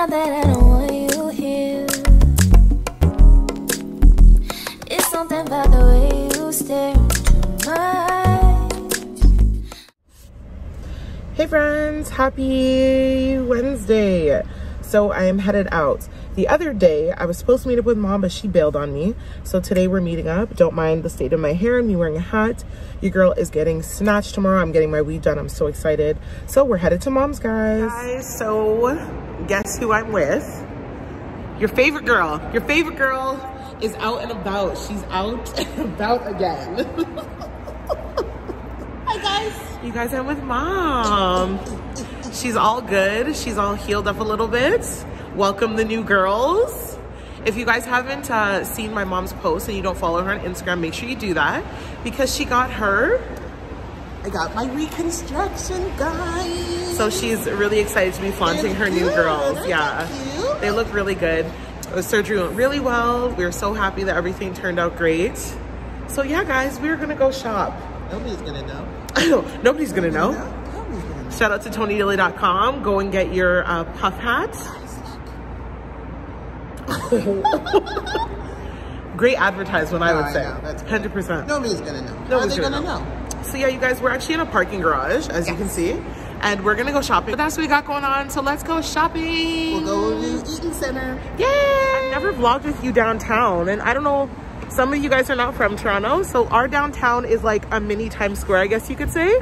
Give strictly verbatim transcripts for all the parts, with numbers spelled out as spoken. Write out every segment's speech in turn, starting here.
now that I don't want you here. It's something about the way you stare into mine. Hey friends, happy Wednesday. So I am headed out. The other day, I was supposed to meet up with mom, but she bailed on me. So today we're meeting up. Don't mind the state of my hair and me wearing a hat. Your girl is getting snatched tomorrow. I'm getting my weave done. I'm so excited. So we're headed to mom's, guys. Guys, so guess who I'm with? Your favorite girl. Your favorite girl is out and about. She's out and about again. Hi, guys. You guys are with mom. She's all good. She's all healed up a little bit. Welcome the new girls. If you guys haven't uh, seen my mom's post and you don't follow her on Instagram, make sure you do that, because she got her, I got my reconstruction, guys. So she's really excited to be flaunting her new girls. Yeah, they look really good. The surgery went really well. We were so happy that everything turned out great. So yeah, guys, we're gonna go shop. Nobody's gonna know. Nobody's gonna know. Shout out to tony daley dot com. Go and get your uh, puff hats. Great advertisement, no, I would I say. Know, that's one hundred percent. Nobody's gonna know. Nobody's gonna, gonna know. know. So yeah, you guys, we're actually in a parking garage, as yes. you can see, and we're gonna go shopping. But that's what we got going on. So let's go shopping. We'll go to Eaton Center. Yay! I've never vlogged with you downtown, and I don't know. Some of you guys are not from Toronto, so our downtown is like a mini Times Square, I guess you could say.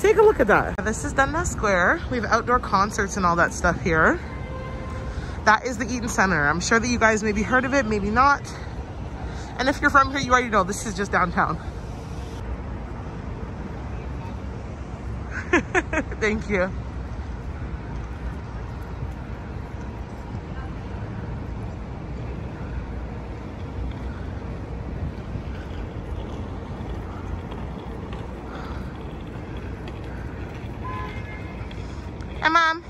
Take a look at that. This is Dundas Square. We have outdoor concerts and all that stuff here. That is the Eaton Center. I'm sure that you guys maybe heard of it, maybe not. And if you're from here, you already know this is just downtown. Thank you. Hey, Mom.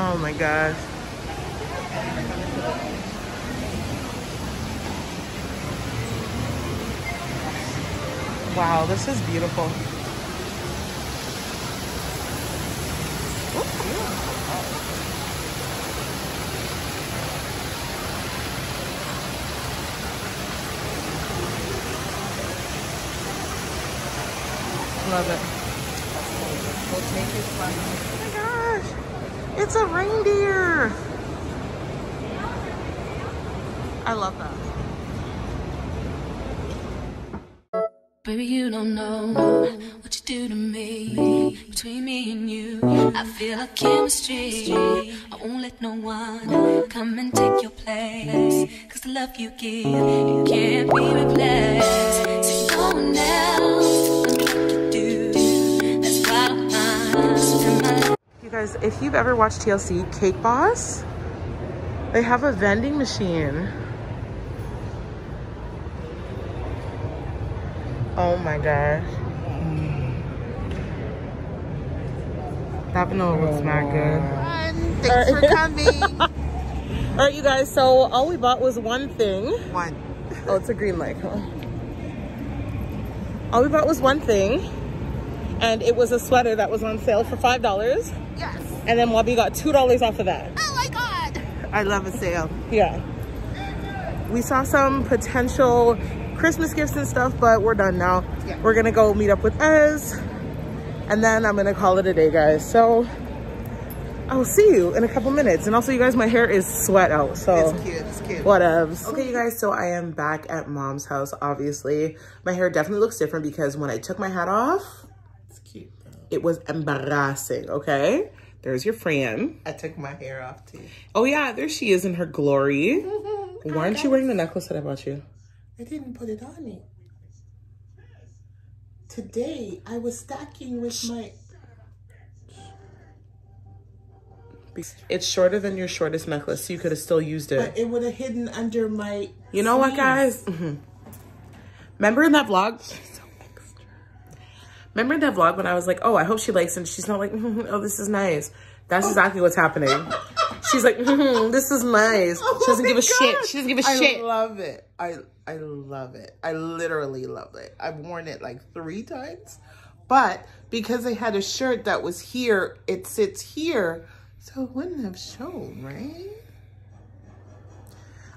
Oh my gosh. Wow, this is beautiful. Ooh. Love it. Oh my gosh. It's a reindeer. I love that. Baby, you don't know what you do to me. Between me and you, I feel a chemistry. I won't let no one come and take your place. Cause the love you give, you can't be replaced. So no one else can make you do. That's why I'm in my life. You guys, if you've ever watched T L C, Cake Boss, they have a vending machine. Oh my gosh. That vanilla looks not good. Fun. Thanks for coming. All right, you guys, so all we bought was one thing. One. Oh, it's a green light. Huh? All we bought was one thing. And it was a sweater that was on sale for five dollars. Yes. And then Wabi got two dollars off of that. Oh my God. I love a sale. Yeah. We saw some potential Christmas gifts and stuff, but we're done now. Yeah. We're gonna go meet up with Ez, and then I'm gonna call it a day, guys. So I'll see you in a couple minutes. And also, you guys, my hair is sweat out, so. It's cute, it's cute. Whatevs. Okay, you guys, so I am back at mom's house, obviously. My hair definitely looks different because when I took my hat off, it was embarrassing, okay? There's your friend. I took my hair off too. Oh yeah, there she is in her glory. Mm-hmm. Why aren't you wearing the necklace that I bought you? I didn't put it on me. Today, I was stacking with my... It's shorter than your shortest necklace, so you could have still used it. But it would have hidden under my... You know sleeves. What, guys? Mm-hmm. Remember in that vlog? Remember that vlog when I was like, oh, I hope she likes it. And she's not like, mm-hmm, oh, this is nice. That's exactly what's happening. She's like, mm-hmm, this is nice. Oh, she doesn't give a God. shit. She doesn't give a I shit. I love it. I, I love it. I literally love it. I've worn it like three times, but because they had a shirt that was here, it sits here, so it wouldn't have shown, right?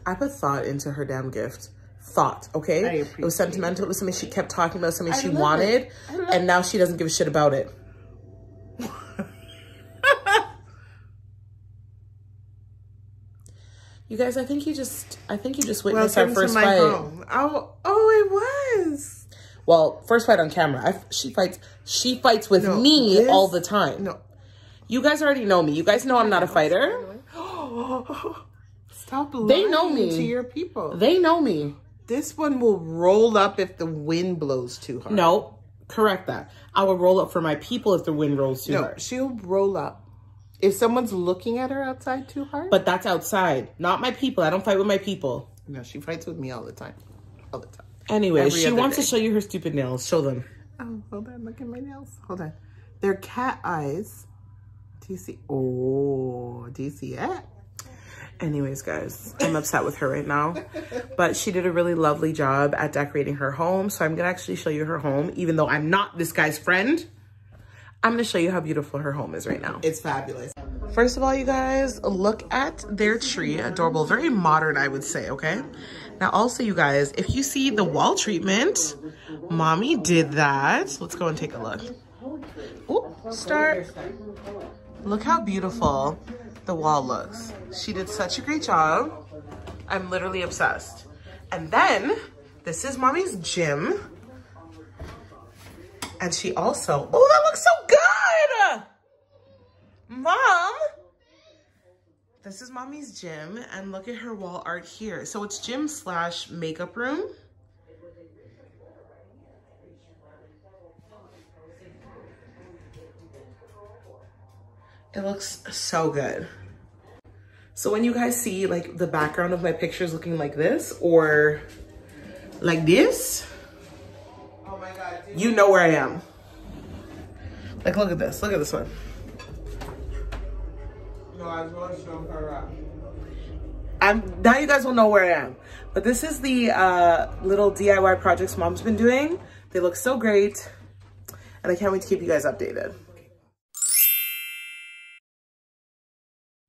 I put thought into her damn gift. Thought, okay? It was sentimental. It was something she kept talking about, something she wanted, and now she doesn't give a shit about it. You guys, I think you just, I think you just witnessed our first fight. Oh, oh, it was. Well, first fight on camera. I, she fights, she fights with no, me this, all the time. No, you guys already know me. You guys know I'm not a fighter. Stop lying. They know me. To your people. They know me. This one will roll up if the wind blows too hard. No, correct that. I will roll up for my people if the wind rolls too no, hard. She'll roll up. If someone's looking at her outside too hard. But that's outside. Not my people. I don't fight with my people. No, she fights with me all the time. All the time. Anyway, Every she wants day. to show you her stupid nails. Show them. Oh, hold on. Look at my nails. Hold on. They're cat eyes. Do you see? Oh, do you see it? Anyways, guys, I'm upset with her right now. But she did a really lovely job at decorating her home. So I'm going to actually show you her home, even though I'm not this guy's friend. I'm gonna show you how beautiful her home is right now. It's fabulous. First of all, you guys, look at their tree, adorable, very modern, I would say, okay? Now also, you guys, if you see the wall treatment, mommy did that. Let's go and take a look. Oh, start. Look how beautiful the wall looks. She did such a great job. I'm literally obsessed. And then, this is mommy's gym. And she also, oh, that looks so good! Mom! This is mommy's gym, and look at her wall art here. So it's gym slash makeup room. It looks so good. So when you guys see like the background of my pictures looking like this or like this, you know where I am. Like, look at this. Look at this one. No, I was going to show her up. I'm, now you guys will know where I am. But this is the uh, little D I Y projects mom's been doing. They look so great. And I can't wait to keep you guys updated.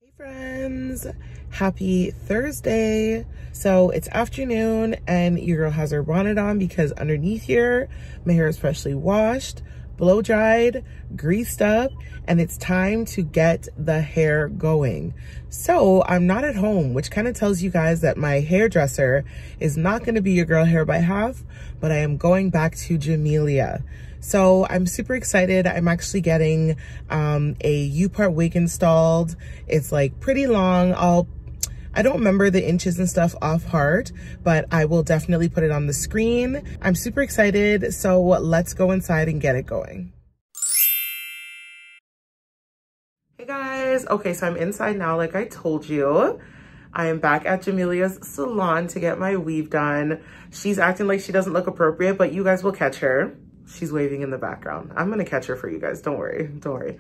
Hey, friends. Happy Thursday. So it's afternoon and your girl has her bonnet on because underneath here, my hair is freshly washed, blow dried, greased up, and it's time to get the hair going. So I'm not at home, which kind of tells you guys that my hairdresser is not gonna be your girl hair by half, but I am going back to Jamelia. So I'm super excited. I'm actually getting um, a U-part wig installed. It's like pretty long. I'll I don't remember the inches and stuff off heart, but I will definitely put it on the screen. I'm super excited, so let's go inside and get it going. Hey guys, okay, so I'm inside now, like I told you. I am back at Jamelia's salon to get my weave done. She's acting like she doesn't look appropriate, but you guys will catch her. She's waving in the background. I'm gonna catch her for you guys, don't worry, don't worry.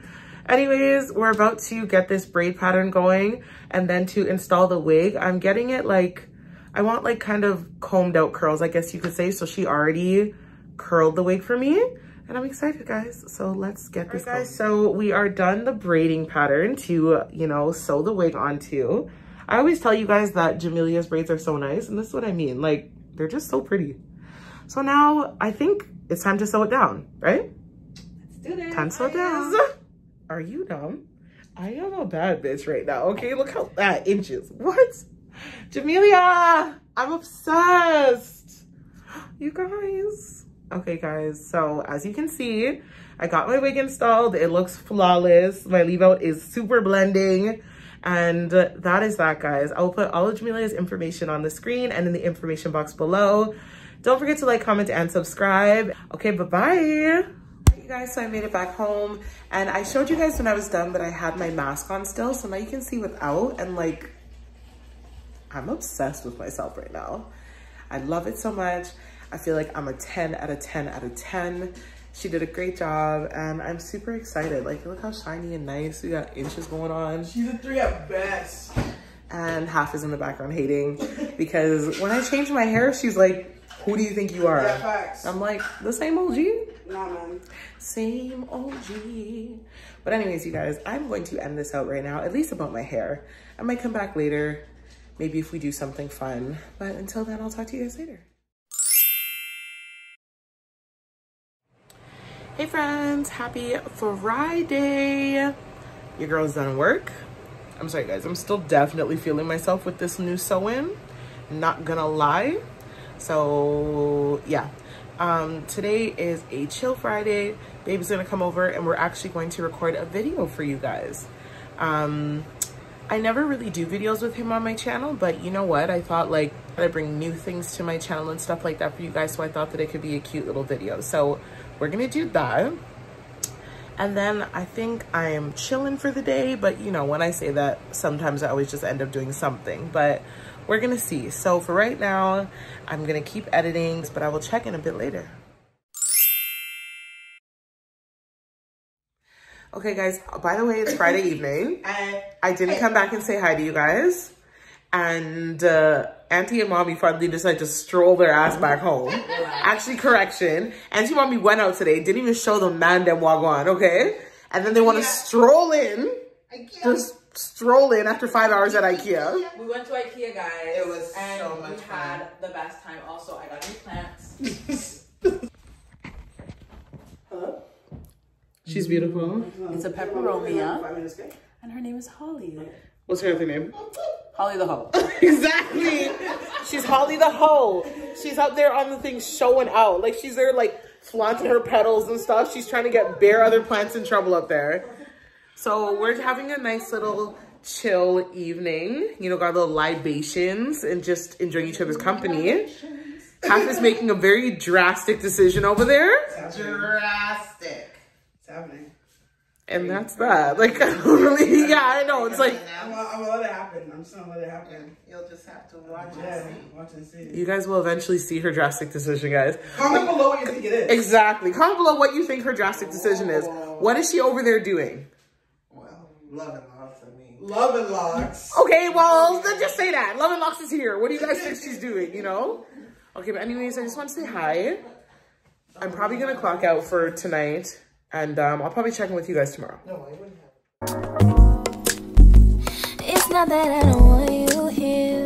Anyways, we're about to get this braid pattern going and then to install the wig. I'm getting it like, I want like kind of combed out curls, I guess you could say. So she already curled the wig for me and I'm excited, guys. So let's get this going. All right, guys, so we are done the braiding pattern to, you know, sew the wig onto. I always tell you guys that Jamelia's braids are so nice and this is what I mean. Like, they're just so pretty. So now I think it's time to sew it down, right? Let's do this. Time to sew it down. Are you dumb? I am a bad bitch right now, okay? Look how that inches. What? Jamelia, I'm obsessed. You guys. Okay, guys, so as you can see, I got my wig installed. It looks flawless. My leave out is super blending. And that is that, guys. I will put all of Jamelia's information on the screen and in the information box below. Don't forget to like, comment, and subscribe. Okay, bye-bye. You guys, so I made it back home and I showed you guys when I was done that I had my mask on still, so now you can see without, and like, I'm obsessed with myself right now. I love it so much. I feel like I'm a ten out of ten out of ten. She did a great job and I'm super excited. Like, look how shiny and nice. We got inches going on. She's a three at best. And half is in the background hating because when I change my hair, she's like, who do you think you are? I'm like, the same O G. Nah, man. Same O G. But anyways, you guys, I'm going to end this out right now, at least about my hair. I might come back later, maybe if we do something fun. But until then, I'll talk to you guys later. Hey friends, happy Friday. Your girl's done work. I'm sorry guys, I'm still definitely feeling myself with this new sew-in, not gonna lie. So yeah, um, today is a chill Friday. Babe's gonna come over and we're actually going to record a video for you guys. Um, I never really do videos with him on my channel, but you know what? I thought like I bring new things to my channel and stuff like that for you guys. So I thought that it could be a cute little video. So we're gonna do that. And then I think I am chilling for the day, but you know, when I say that, sometimes I always just end up doing something, but we're gonna see. So for right now, I'm gonna keep editing, but I will check in a bit later. Okay guys, by the way, it's Friday evening. I didn't come back and say hi to you guys. And uh, Auntie and Mommy finally decided to stroll their ass back home. Actually, correction. Auntie and Mommy went out today, didn't even show the man them wagwan, okay? And then they want to stroll in. IKEA. Just stroll in after five hours at IKEA. We went to IKEA, guys. It was and so much we fun. Had the best time. Also, I got new plants. Hello? She's beautiful. It's a peperomia. And her name is Holly. What's her other name? Holly the Ho. Exactly. She's Holly the Ho. She's out there on the thing showing out. Like she's there like flaunting her petals and stuff. She's trying to get bare other plants in trouble up there. So we're having a nice little chill evening. You know, got little libations and just enjoying each other's company. Half is making a very drastic decision over there. Drastic. It's happening. And that's that. Like, really, yeah, I know. It's like, I'm, I'm gonna let it happen. I'm just gonna let it happen. You'll just have to watch yeah, and see. Watch and see. You guys will eventually see her drastic decision, guys. Comment like, below what you think it is. Exactly. Comment below what you think her drastic decision Whoa. is. What is she over there doing? Well, love and locks, I mean. Love and locks. Okay, well, then just say that. Love and locks is here. What do you guys think she's doing, you know? Okay, but anyways, I just want to say hi. I'm probably gonna clock out for tonight. And um, I'll probably check in with you guys tomorrow. No, I wouldn't have. It's not that I don't want you here.